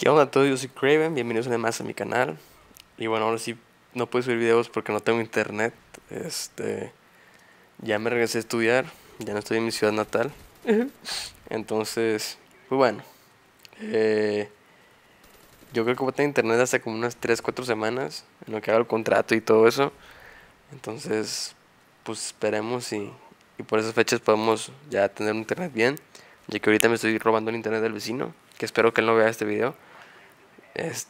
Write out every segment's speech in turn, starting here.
¿Qué onda a todos? Yo soy Craven, bienvenidos una vez más a mi canal. Y bueno, ahora sí no puedo subir videos porque no tengo internet. Ya me regresé a estudiar, ya no estoy en mi ciudad natal. Entonces, pues bueno, yo creo que voy a tener internet hasta como unas 3-4 semanas, en lo que hago el contrato y todo eso. Entonces, pues esperemos y por esas fechas podemos ya tener un internet bien. Ya que ahorita me estoy robando el internet del vecino, que espero que él no vea este video.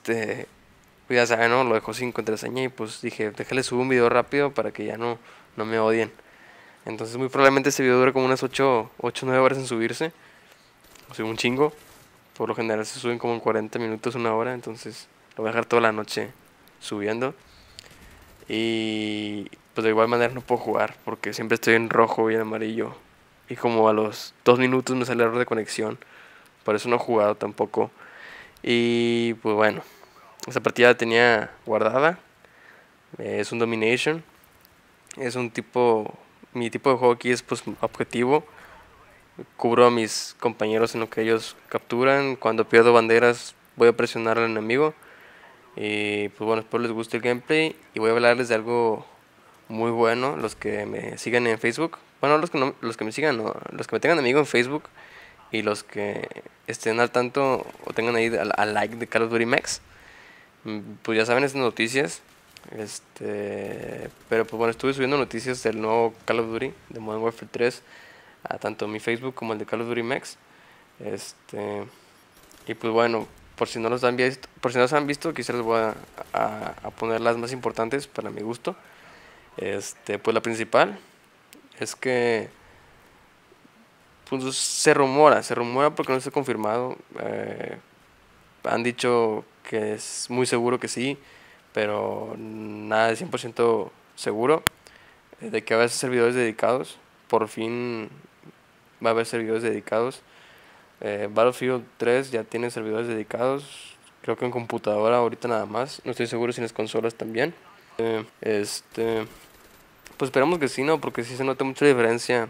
Pues ya saben, ¿no? Lo dejó sin contraseña y pues dije, déjale subo un video rápido para que ya no me odien. Entonces muy probablemente este video dure como unas 8-9 horas en subirse. O sea, un chingo. Por lo general se suben como en 40 minutos, una hora. Entonces lo voy a dejar toda la noche subiendo. Y pues de igual manera no puedo jugar porque siempre estoy en rojo y en amarillo. Y como a los 2 minutos me sale el error de conexión. Por eso no he jugado tampoco. Y pues bueno, esa partida la tenía guardada. Es un domination. Es un tipo... Mi tipo de juego aquí es pues objetivo. Cubro a mis compañeros en lo que ellos capturan. Cuando pierdo banderas voy a presionar al enemigo. Y pues bueno, espero les guste el gameplay. Y voy a hablarles de algo muy bueno. Los que me sigan en Facebook. Bueno, los que me tengan amigo en Facebook. Y los que estén al tanto o tengan ahí al like de Call of Duty Max, pues ya saben estas noticias. Pero pues bueno, estuve subiendo noticias del nuevo Call of Duty, de Modern Warfare 3, a tanto mi Facebook como el de Call of Duty Max. Y pues bueno, por si no los han visto, quizás les voy a poner las más importantes para mi gusto. Pues la principal es que... Pues se rumora porque no está confirmado. Han dicho que es muy seguro que sí, pero nada de 100% seguro. De que va a haber servidores dedicados, por fin va a haber servidores dedicados. Battlefield 3 ya tiene servidores dedicados, creo que en computadora ahorita nada más. No estoy seguro si en las consolas también. Pues esperamos que sí, ¿no? Porque sí se nota mucha diferencia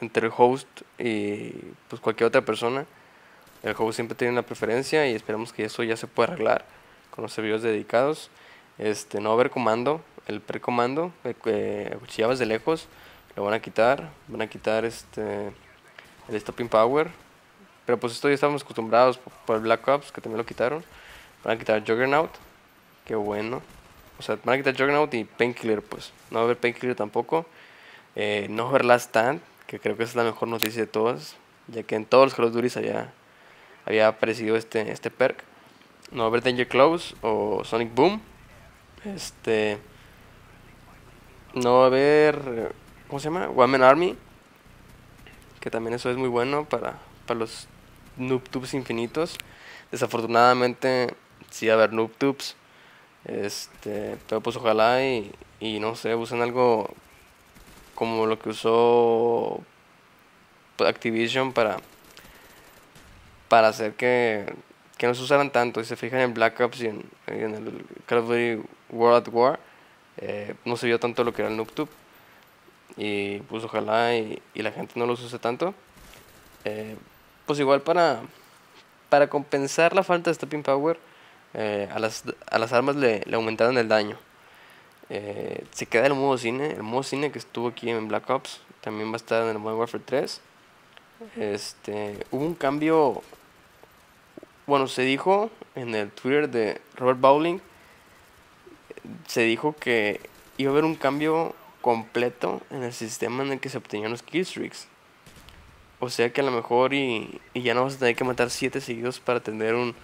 entre el host y pues cualquier otra persona. El host siempre tiene una preferencia y esperamos que eso ya se pueda arreglar con los servidores dedicados. No va a haber comando, el precomando, si ya vas de lejos lo van a quitar el stopping power, pero pues esto ya estamos acostumbrados por el Black Ops, que también lo quitaron. Van a quitar Juggernaut, qué bueno. O sea, van a quitar Juggernaut y Painkiller, pues no va a haber Painkiller tampoco. No va a haber Last Stand, que creo que es la mejor noticia de todas, ya que en todos los Call of Duty había aparecido este perk. No va a haber Danger Close o Sonic Boom. No va a haber, ¿cómo se llama? One Man Army, que también eso es muy bueno para los noob tubes infinitos. Desafortunadamente sí va a haber noob tubes. Pero pues ojalá y no sé, usen algo como lo que usó Activision para hacer que no se usaran tanto. Si se fijan en Black Ops y en el Call of Duty World at War, no se vio tanto lo que era el noob-tube. Y pues ojalá y la gente no los use tanto. Pues igual para compensar la falta de stopping power, a las armas le aumentaron el daño. Se queda el modo cine que estuvo aquí en Black Ops, también va a estar en el Modern Warfare 3. Hubo un cambio, bueno, se dijo en el Twitter de Robert Bowling, se dijo que iba a haber un cambio completo en el sistema en el que se obtenían los killstreaks. O sea que a lo mejor y ya no vas a tener que matar 7 seguidos para tener un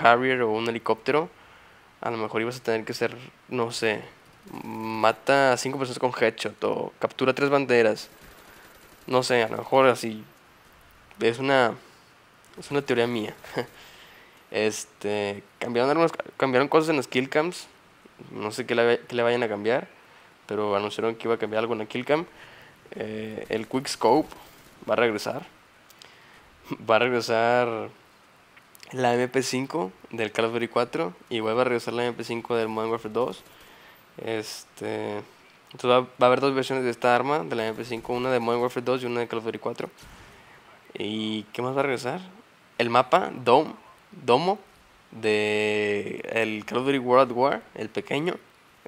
Harrier o un helicóptero. A lo mejor ibas a tener que ser, no sé, mata a 5 personas con headshot o captura 3 banderas. No sé, a lo mejor así. Es una teoría mía. Cambiaron cosas en los kill cams. No sé qué le vayan a cambiar, pero anunciaron que iba a cambiar algo en la kill cam. El quick scope va a regresar. Va a regresar la MP5 del Call of Duty 4 y vuelve a regresar la MP5 del Modern Warfare 2. Entonces va a haber dos versiones de esta arma, de la MP5, una de Modern Warfare 2 y una de Call of Duty 4. ¿Y qué más va a regresar? El mapa Dome, domo de el Call of Duty World at War, el pequeño.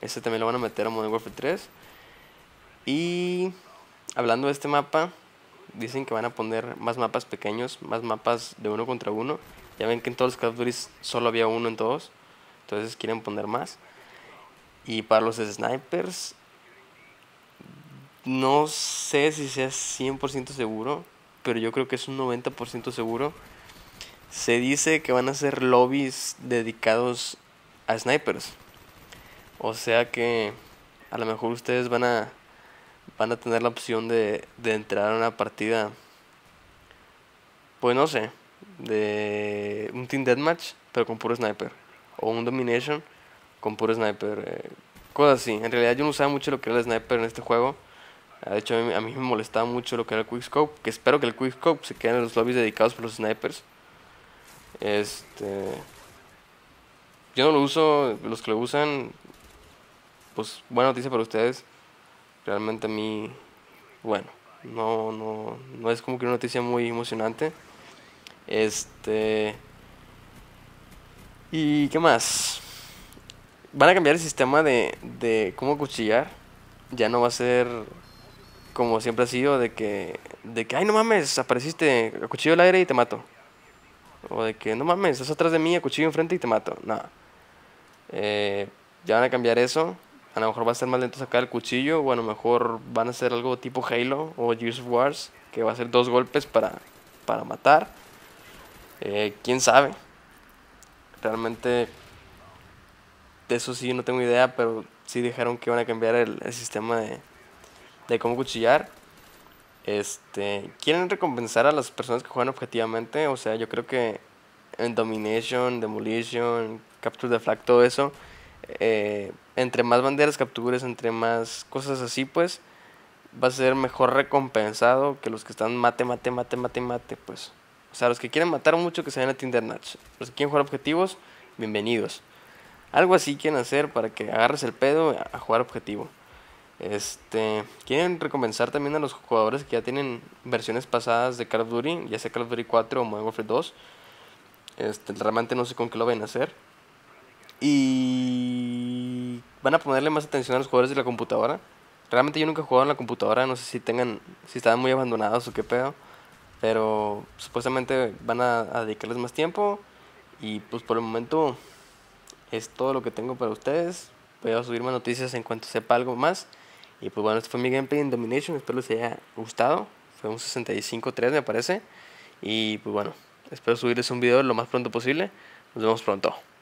Ese también lo van a meter a Modern Warfare 3. Y hablando de este mapa, dicen que van a poner más mapas pequeños, más mapas de uno contra uno. Ya ven que en todos los Call of Duty solo había uno en todos, entonces quieren poner más. Y para los snipers, no sé si sea 100% seguro, pero yo creo que es un 90% seguro. Se dice que van a ser lobbies dedicados a snipers. O sea que a lo mejor ustedes van a tener la opción de entrar a una partida, pues no sé, de un Team Deathmatch, pero con puro sniper. O un Domination con puro sniper. Cosas así. En realidad yo no usaba mucho lo que era el sniper en este juego. De hecho a mí me molestaba mucho lo que era el quickscope. Que espero que el quickscope se quede en los lobbies dedicados por los snipers. Yo no lo uso. Los que lo usan, pues buena noticia para ustedes. Realmente a mí, bueno, no es como que una noticia muy emocionante. ¿Y qué más? Van a cambiar el sistema de cómo acuchillar. Ya no va a ser como siempre ha sido de que ay, no mames, apareciste, acuchillo al aire y te mato. O de que no mames, estás atrás de mí, acuchillo enfrente y te mato. No. Ya van a cambiar eso. A lo mejor va a ser más lento sacar el cuchillo, o a lo mejor van a hacer algo tipo Halo o Gears of Wars, que va a ser dos golpes para matar. ¿Quién sabe? Realmente de eso sí no tengo idea, pero sí dijeron que van a cambiar el sistema de cómo cuchillar. Quieren recompensar a las personas que juegan objetivamente. O sea, yo creo que en Domination, Demolition, Capture the Flag, todo eso, entre más banderas captures, entre más cosas así, pues va a ser mejor recompensado que los que están mate, pues. O sea, los que quieren matar mucho, que se vayan a Tinder Natch. Los que quieren jugar objetivos, bienvenidos. Algo así quieren hacer para que agarres el pedo a jugar objetivo. Quieren recompensar también a los jugadores que ya tienen versiones pasadas de Call of Duty, ya sea Call of Duty 4 o Modern Warfare 2. Realmente no sé con qué lo van a hacer. Y van a ponerle más atención a los jugadores de la computadora. Realmente yo nunca he jugado en la computadora, no sé si estaban muy abandonados o qué pedo. Pero supuestamente van a dedicarles más tiempo. Y pues por el momento es todo lo que tengo para ustedes. Voy a subir más noticias en cuanto sepa algo más. Y pues bueno, este fue mi gameplay en Domination, espero les haya gustado. Fue un 65-3 me parece. Y pues bueno, espero subirles un video lo más pronto posible. Nos vemos pronto.